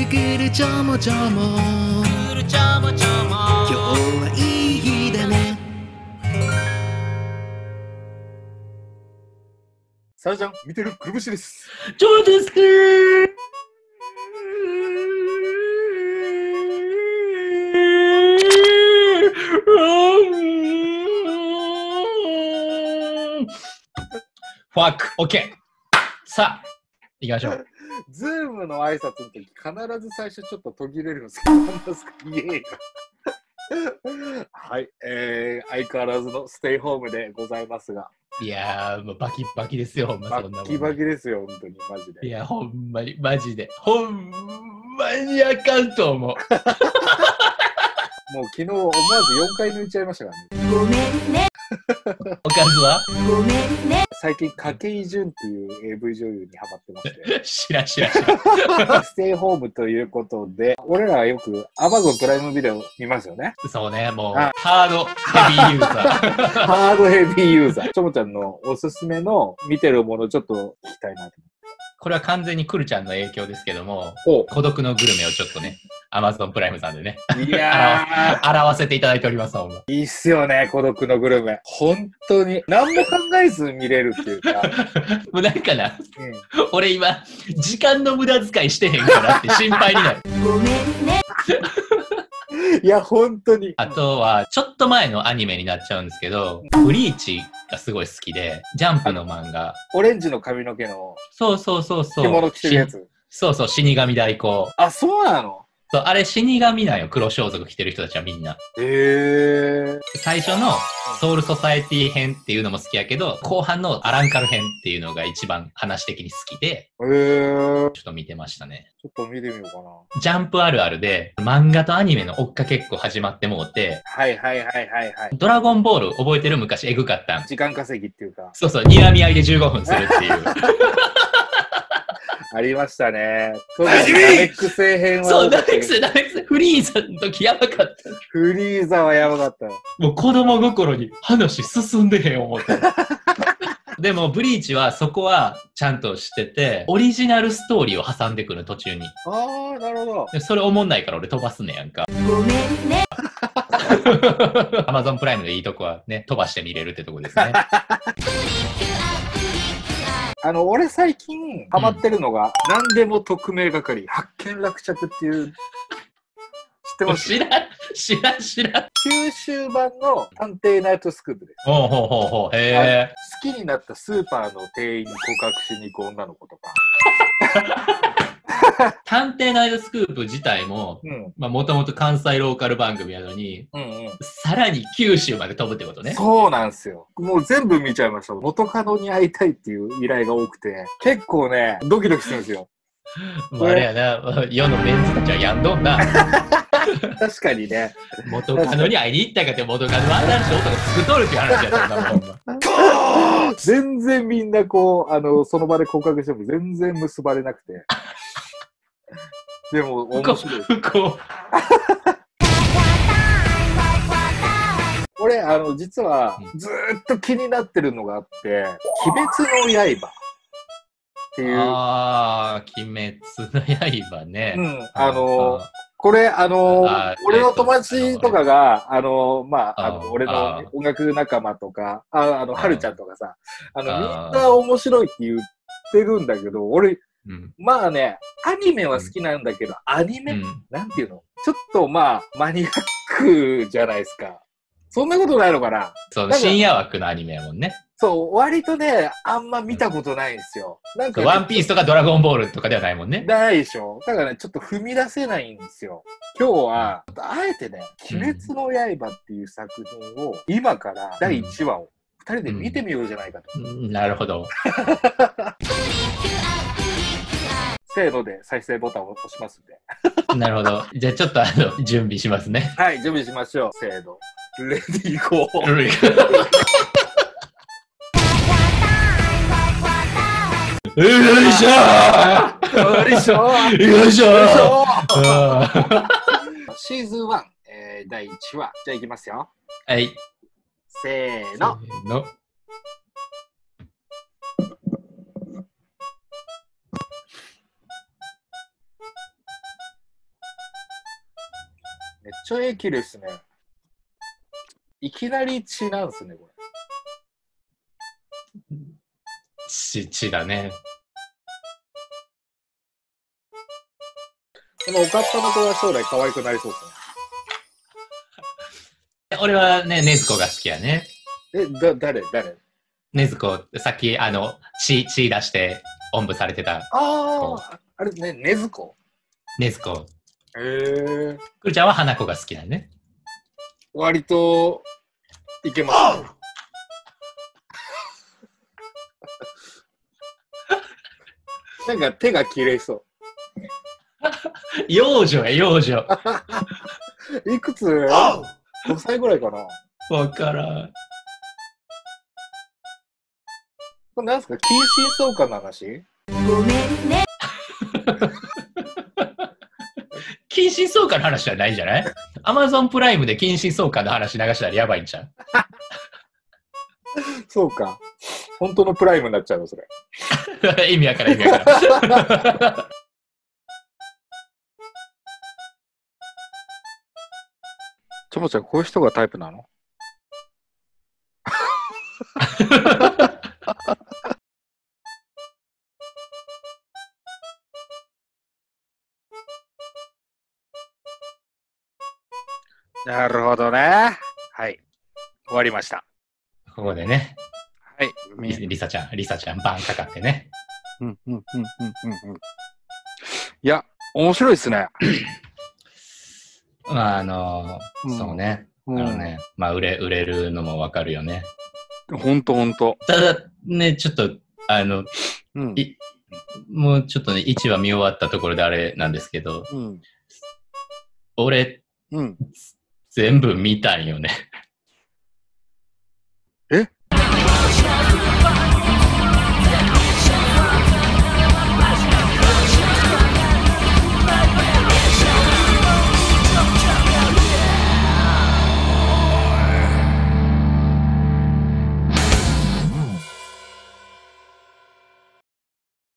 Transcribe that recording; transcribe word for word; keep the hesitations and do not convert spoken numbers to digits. るくるちょもちょもくるちょもちょも今日はいい日だね。さあちゃん見てるくるぶしです。ちょうですくーファック、オッケー。さあ、行きましょう。ズームの挨拶の時、必ず最初ちょっと途切れるんですけど、なんですか？イエーイ。はい、えー、相変わらずのステイホームでございますが。いやー、もうバキバキですよ、ほんまそんなもん。バキバキですよ、本当に、マジで。いや、ほんまに、マジで。ほんまにあかんと思う。もう昨日、思わずよんかい抜いちゃいましたからね。ごめんね。おかずはごめんね。最近、筧純っていう エーブイ 女優にハマってまして。しらしらしら。ステイホームということで、俺らはよく アマゾン プライムビデオ見ますよね。そうね、もう、ハードヘビーユーザー。ハードヘビーユーザー。ちょもちゃんのおすすめの見てるものちょっと聞きたいなと。これは完全にクルちゃんの影響ですけども、孤独のグルメをちょっとね、アマゾン プライムさんでね、いやー、表せていただいております。いいっすよね、孤独のグルメ。本当に、何も考えず見れるっていうか。もうなんかな、うん、俺今、時間の無駄遣いしてへんかなって心配になる。ごめんね。いや、本当に。あとは、ちょっと前のアニメになっちゃうんですけど、ブリーチがすごい好きで、ジャンプの漫画。オレンジの髪の毛の。そうそうそうそう。着物着てるやつ。そうそう、死神代行。あ、そうなの？そう、あれ死神なんよ、黒装束着てる人たちはみんな。へー。最初のソウルソサエティ編っていうのも好きやけど、後半のアランカル編っていうのが一番話的に好きで、へー。ちょっと見てましたね。ちょっと見てみようかな。ジャンプあるあるで、漫画とアニメの追っかけっこ始まってもうて、はいはいはいはいはい。ドラゴンボール覚えてる？昔エグかったん。時間稼ぎっていうか。そうそう、睨み合いでじゅうごふんするっていう。ありましたね。ダメック星編は。そう、ダメック星、ダメック星。フリーザの時やばかった。フリーザはやばかった。もう子供心に話進んでへん思った。でも、ブリーチはそこはちゃんとしてて、オリジナルストーリーを挟んでくる途中に。あー、なるほど。それおもんないから俺飛ばすねやんか。ごめんね。アマゾン プライムのいいとこはね、飛ばして見れるってとこですね。あの、俺最近ハマってるのが、うん、何でも特命係、発見落着っていう、知ってます？知らん、知らん、知らん。九州版の探偵ナイトスクープです。ほうほうほうほう。へぇ。好きになったスーパーの店員に告白しに行く女の子とか。探偵ナイトスクープ自体も、もともと関西ローカル番組やのに、うんうん、さらに九州まで飛ぶってことね。そうなんですよ。もう全部見ちゃいました。元カノに会いたいっていう依頼が多くて、結構ね、ドキドキするんですよ。もうあれやな、世のメンズたちはやんどんな。確かにね。元カノに会いに行ったかって、元カノはあんな人男作っとるっていう話やったもんな。全然みんなこう、あの、その場で告白しても全然結ばれなくて。でも、面白い。俺、あの、実は、ずーっと気になってるのがあって、鬼滅の刃っていう。あー、鬼滅の刃ね。うん、あの、これ、あの、俺の友達とかが、あの、まあ、あの、俺の音楽仲間とか、あの、はるちゃんとかさ、あの、みんな面白いって言ってるんだけど、俺、うん、まあね、アニメは好きなんだけど、うん、アニメ、うん、なんていうのちょっとまあ、マニアックじゃないですか。そんなことないのかな？そう、深夜枠のアニメやもんね。そう、割とね、あんま見たことないんですよ。うん、なんか、ね。ワンピースとかドラゴンボールとかではないもんね。ないでしょ。だからね、ちょっと踏み出せないんですよ。今日は、うん、あえてね、鬼滅の刃っていう作品を、今からだいいちわをふたりで見てみようじゃないかと。うんうん、なるほど。せーので再生ボタンを押しますんで。なるほど。じゃあちょっとあの、準備しますね。はい、準備しましょう。せーの。レディーゴー。レディーゴー。よいしょーよいしょーよいしょーシーズンワン、えー、だいいちわ。じゃあいきますよ。はい。せーの。せーの。めっちゃ絵綺麗ですね。いきなり血なんですね、これ。血、血だね。でも、おかっぱの子は将来可愛くなりそうですね。俺はね、禰豆子が好きやね。え、だ、誰誰禰豆子、さっき、あの、血、血出して、おんぶされてた。ああ、あれね、禰豆子禰豆子。へえ。くるちゃんは花子が好きだね。割と、いけます、ね。なんか手が綺麗そう。幼女や、幼女。いくつ ?ごさいぐらいかな。わからん。これなんすか、近親相関の話？ごめんね。近親相関の話じゃないんじゃない？アマゾンプライムで近親相関の話流したらやばいんちゃう？そうか。本当のプライムになっちゃうの、それ。意味わからん、意味わからん。ちょもちゃん、こういう人がタイプなの？なるほどね。はい。終わりました。ここでね。はい。リサちゃん、リサちゃん、バンかかってね。うんうんうんうんうんうん。いや、面白いですね。まあ、あの、うん、そうね。あのね、うん、まあ、売れ、売れるのもわかるよね。ほんとほんと。ただ、ね、ちょっと、あの、うん、いもうちょっとね、いちわ見終わったところであれなんですけど、うん、俺、うん、全部見たんよね。